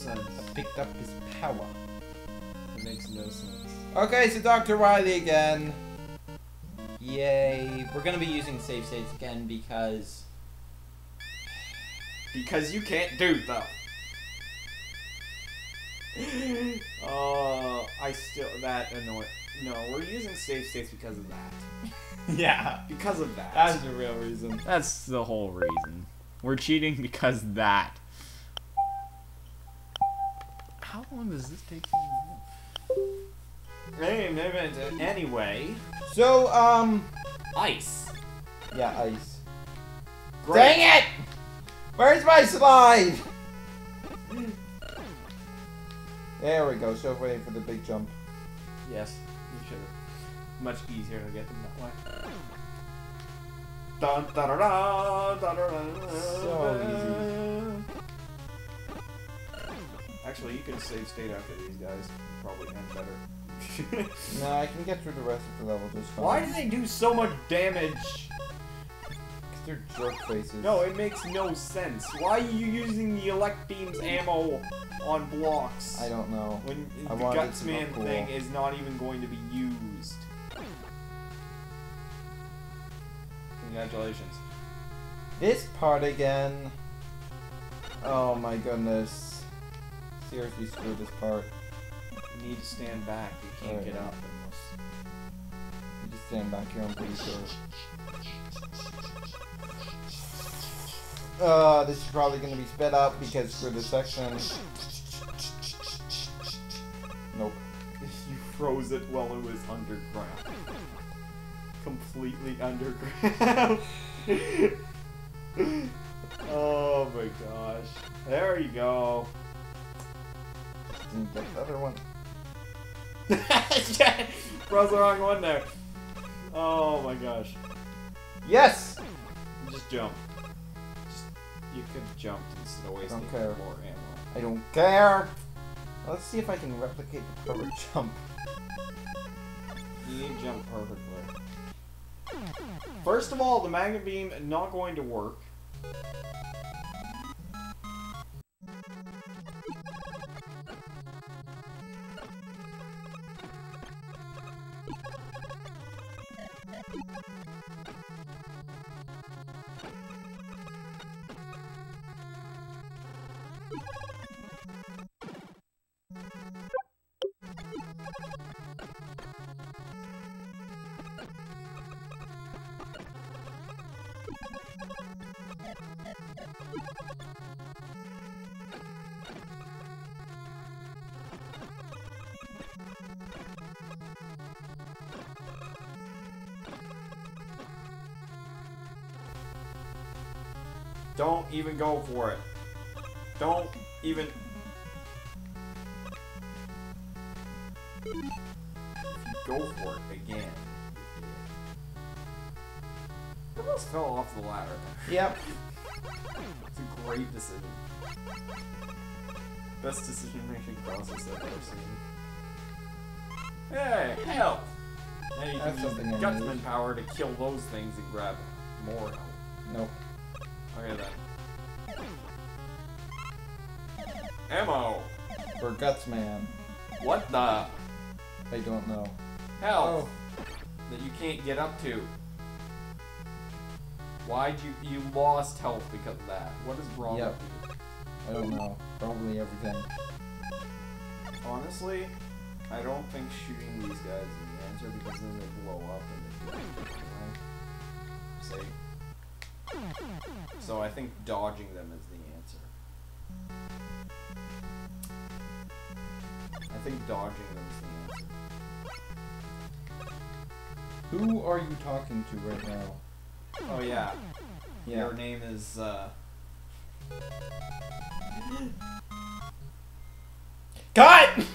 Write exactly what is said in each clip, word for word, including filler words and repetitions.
sense. I picked up his power. It makes no sense. Okay, so Doctor Wily again. Yay. We're gonna be using save states again because... Because you can't do though. Oh, I still... That annoyed... No, we're using save states because of that. Yeah. Because of that. That's the real reason. That's the whole reason. We're cheating because of that. How long does this take to move? Anyway. So, um... Ice. Yeah, ice. Great. Dang it! Where's my slide? There we go. So waiting for the big jump. Yes, you should have. Much easier to get them that way. Dun, da, da, da, da, da, da, so easy. Actually, you can save state after these guys. You probably end better. No, I can get through the rest of the level just fine. Why do they do so much damage? Because they're jerk faces. No, it makes no sense. Why are you using the Elec Beam's ammo on blocks? I don't know. When I the Gutsman cool. thing is not even going to be used. Congratulations. This part again. Oh my goodness. Seriously screw this part. You need to stand back. You can't there get up unless... You just stand back here, I'm pretty sure. Uh, this is probably going to be sped up because for this section... Nope. You froze it while it was underground. Completely underground. Oh my gosh. There you go. Didn't get the other one. Yeah, froze the wrong one there. Oh my gosh. Yes! You just jump. Just, you could have jumped instead of wasting more ammo. I don't care! Let's see if I can replicate the perfect jump. You jump perfectly. First of all, the magnet beam not going to work. Don't even go for it. Don't even... Go for it again. I almost fell off the ladder. Yep. It's a great decision. Best decision-making process I've ever seen. Hey, help! Now you can use the Gutsman power to kill those things and grab more help. Nope. Okay then. Ammo! For Gutsman. What the? I don't know. Hell! Oh. That you can't get up to. Why'd you- you lost health because of that. What is wrong yep. with you? I don't know. Probably everything. Honestly, I don't think shooting these guys is the answer because then they blow up and they do it anyway. See? So I think dodging them is the answer. I think dodging them is the answer. Who are you talking to right now? Oh yeah. yeah. Your name is, uh... Cut!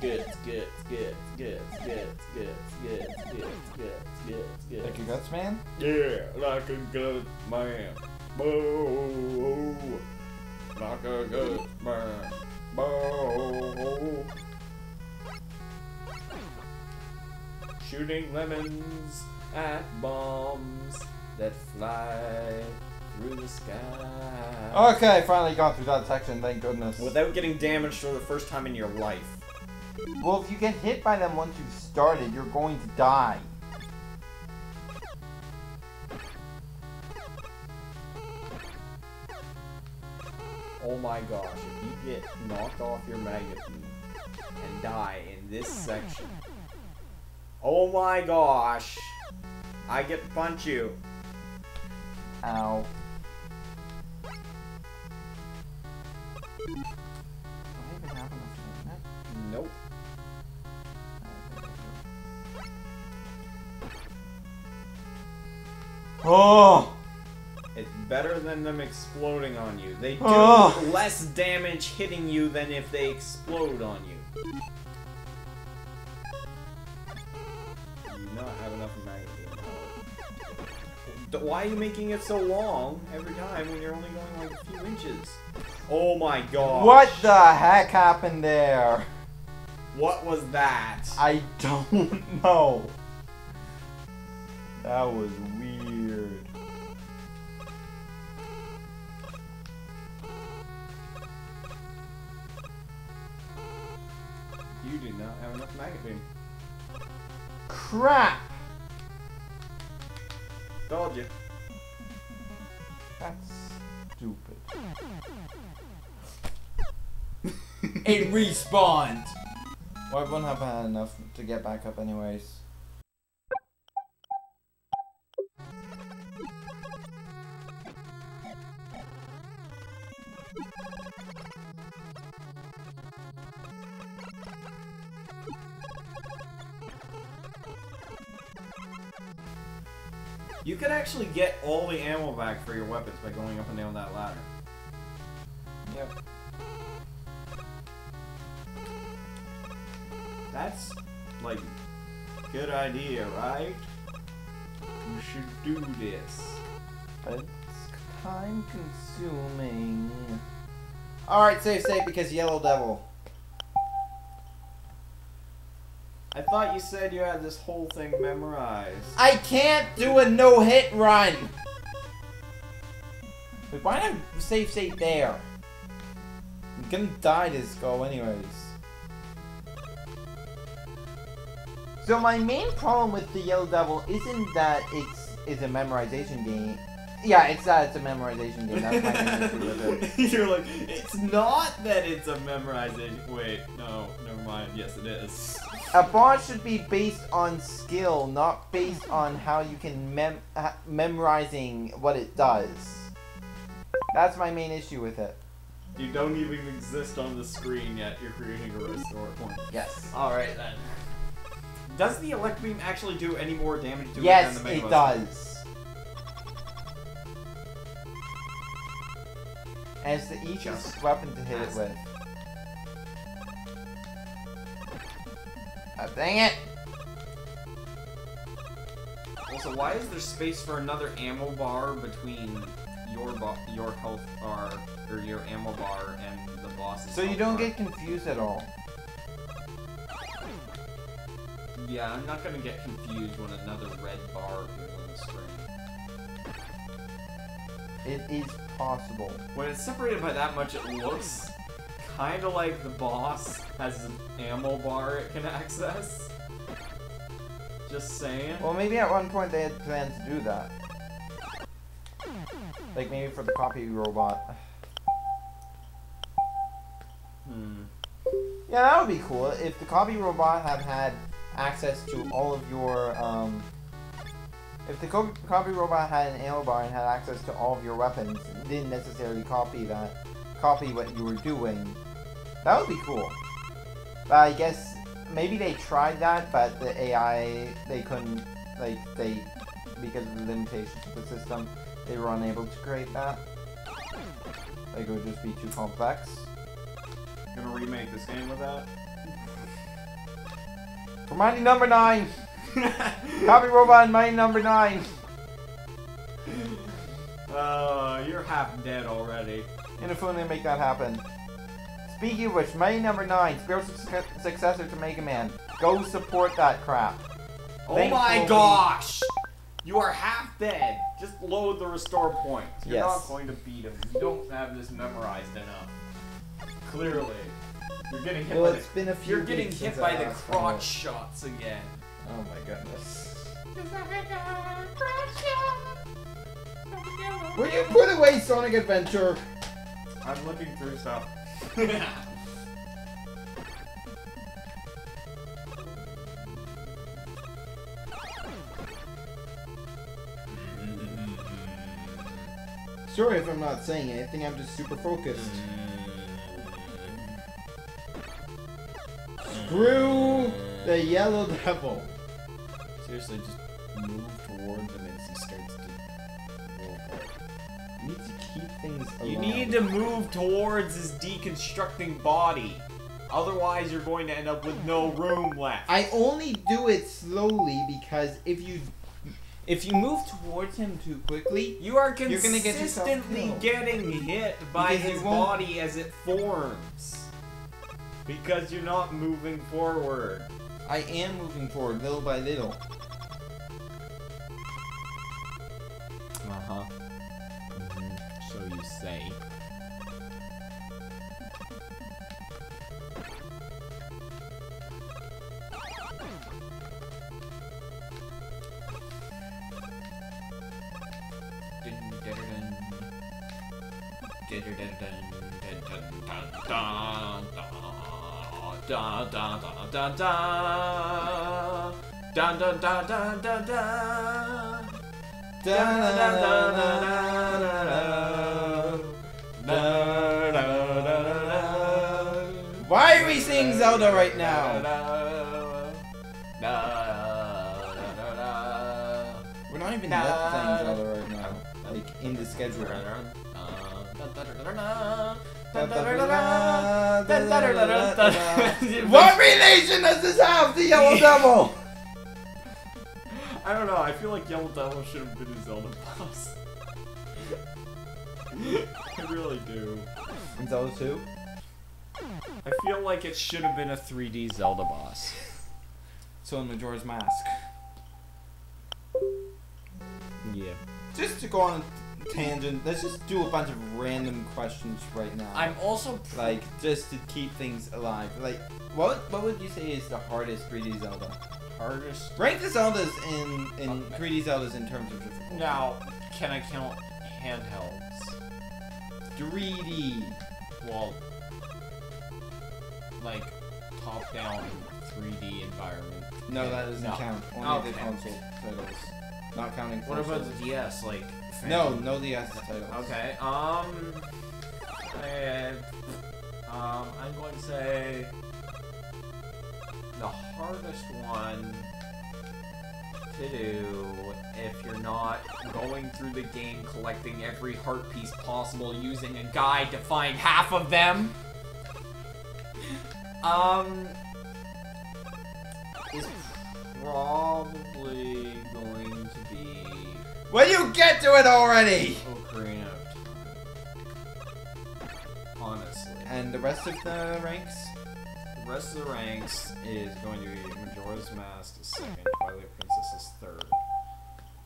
Good, good, good, good, good, good, good, good, good, good, good. Like a guts man? Yeah, like a guts man. Boo! Like a guts man. Boo! Shooting lemons at bombs that fly through the sky. Okay, finally got through that section, thank goodness. Without getting damaged for the first time in your life. Well, if you get hit by them once you've started, you're going to die. Oh my gosh, if you get knocked off your magnet beam and die in this section. Oh my gosh! I get to punch you. Ow. Nope. Oh! It's better than them exploding on you. They do oh. less damage hitting you than if they explode on you. You do not have enough magnet. Why are you making it so long every time when you're only going like a few inches? Oh my god! What the heck happened there? What was that? I don't know. That was weird. You do not have enough magnet beam. Crap! Told you. That's stupid. It respawned! Well, I wouldn't have had enough to get back up anyways. You could actually get all the ammo back for your weapons by going up and down that ladder. Yep. That's, like, good idea, right? You should do this. But it's time-consuming. Alright, save, save, because Yellow Devil. I thought you said you had this whole thing memorized. I can't do a no-hit run! Wait, why not save, save there? I'm gonna die this goal anyways. So my main problem with the Yellow Devil isn't that it's it's a memorization game. Yeah, it's that it's a memorization game. That's my main issue with it. You're like, it's not that it's a memorization. Wait, no, never mind. Yes, it is. A boss should be based on skill, not based on how you can mem uh, memorizing what it does. That's my main issue with it. You don't even exist on the screen yet. You're creating a restore point. Yes. All right then. Does the Elec Beam actually do any more damage to yes, it than the Mega Man? Yes, it does. And it's the easiest weapon to hit it with. Oh, dang it! Also, why is there space for another ammo bar between your your health bar or your ammo bar and the boss's? So you don't bar? get confused at all. Yeah, I'm not gonna get confused when another red bar appears on the screen. It is possible. When it's separated by that much, it looks kinda like the boss has an ammo bar it can access. Just saying. Well, maybe at one point they had planned to do that. Like maybe for the copy robot. Hmm. Yeah, that would be cool if the copy robot had had access to all of your, um... If the copy robot had an ammo bar and had access to all of your weapons, it didn't necessarily copy that, copy what you were doing, that would be cool. But I guess, maybe they tried that, but the A I, they couldn't like, they, because of the limitations of the system, they were unable to create that. Like, it would just be too complex. Gonna remake this game with that? For mighty number nine! Copy robot and mighty number nine! Uh, you're half dead already. And if only make that happen. Speaking of which, Mighty Number nine, spiritual su successor to Mega Man. Go support that crap. Oh Thanks my gosh! You are half dead. Just load the restore points. You're yes. not going to beat him. You don't have this memorized enough. Clearly. You're getting hit well, by it's the, been a few You're getting hit by the crotch shots again. Oh my goodness. Will you put away Sonic Adventure? I'm looking through stuff. Sorry if I'm not saying anything, I'm just super focused. Screw the Yellow Devil. Seriously, just move towards him as he starts to roll apart. You need to keep things alive. You need to move towards his deconstructing body. Otherwise, you're going to end up with no room left. I only do it slowly because if you if you move towards him too quickly, you are consistently you're gonna get getting hit by because his body as it forms. Because you're not moving forward. I am moving forward little by little. Uh-huh. So you say. Why are we singing Zelda right now? We're not even that playing Zelda right now. Like, in the schedule. What relation does this have to Yellow Devil? I don't know, I feel like Yellow Devil should have been a Zelda boss. I really do. In Zelda two? I feel like it should have been a three D Zelda boss. So in Majora's Mask. Yeah. Just to go on a tangent, let's just do a bunch of random questions right now. I'm also like just to keep things alive. Like, what what would you say is the hardest three D Zelda? Hardest. Rank the Zeldas in in okay. three D Zeldas in terms of difficulty. Now, can I count handhelds? three D. Well. Like, top-down three D environment. No, yeah. that doesn't no. count. Only the count. console titles. Not counting consoles. What about the D S, like... Phantom? No, no D S titles. Okay, um... I, um, I'm going to say... The hardest one to do, if you're not going through the game collecting every heart piece possible using a guide to find half of them... Um, is probably going to be... Will you get to it already? Ocarina of Time. Honestly. And the rest of the ranks? The rest of the ranks is going to be Majora's Mask is second, Twilight Princess is third.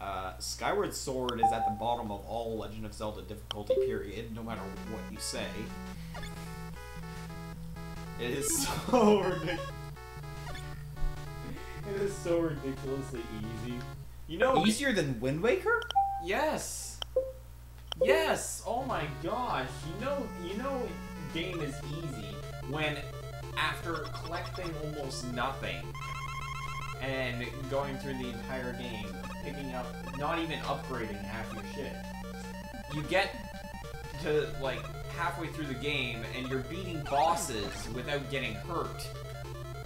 Uh, Skyward Sword is at the bottom of all Legend of Zelda difficulty period, no matter what you say. It is so ridiculous. It is so ridiculously easy. You know, easier than Wind Waker? Yes. Yes. Oh my gosh. You know, you know, game is easy when after collecting almost nothing and going through the entire game, picking up, not even upgrading half your shit, you get to like. halfway through the game and you're beating bosses without getting hurt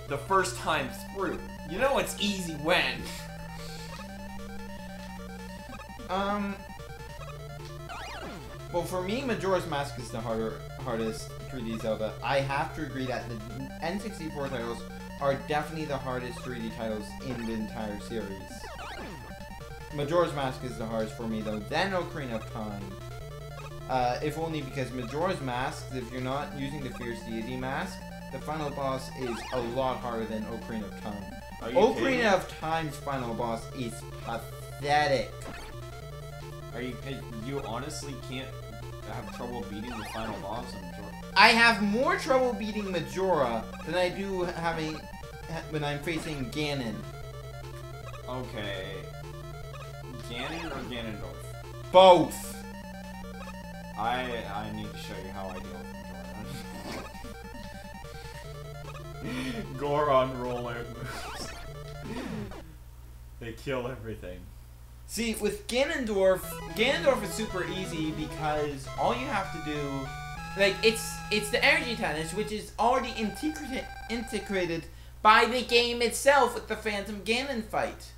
the first time through. You know it's easy when. Um. Well, for me, Majora's Mask is the harder, hardest three D Zelda. I have to agree that the N sixty-four titles are definitely the hardest three D titles in the entire series. Majora's Mask is the hardest for me, though. Then Ocarina of Time. Uh, if only because Majora's Mask, if you're not using the Fierce Deity Mask, the final boss is a lot harder than Ocarina of Time. Ocarina kidding? of Time's final boss is pathetic. Are you you honestly can't have trouble beating the final boss in Majora? I have more trouble beating Majora than I do having when I'm facing Ganon. Okay. Ganon or Ganondorf? Both. I I need to show you how I deal with Majora. Goron roller moves. They kill everything. See, with Ganondorf, Ganondorf is super easy because all you have to do, like, it's it's the energy tennis, which is already integrated integrated by the game itself with the Phantom Ganon fight.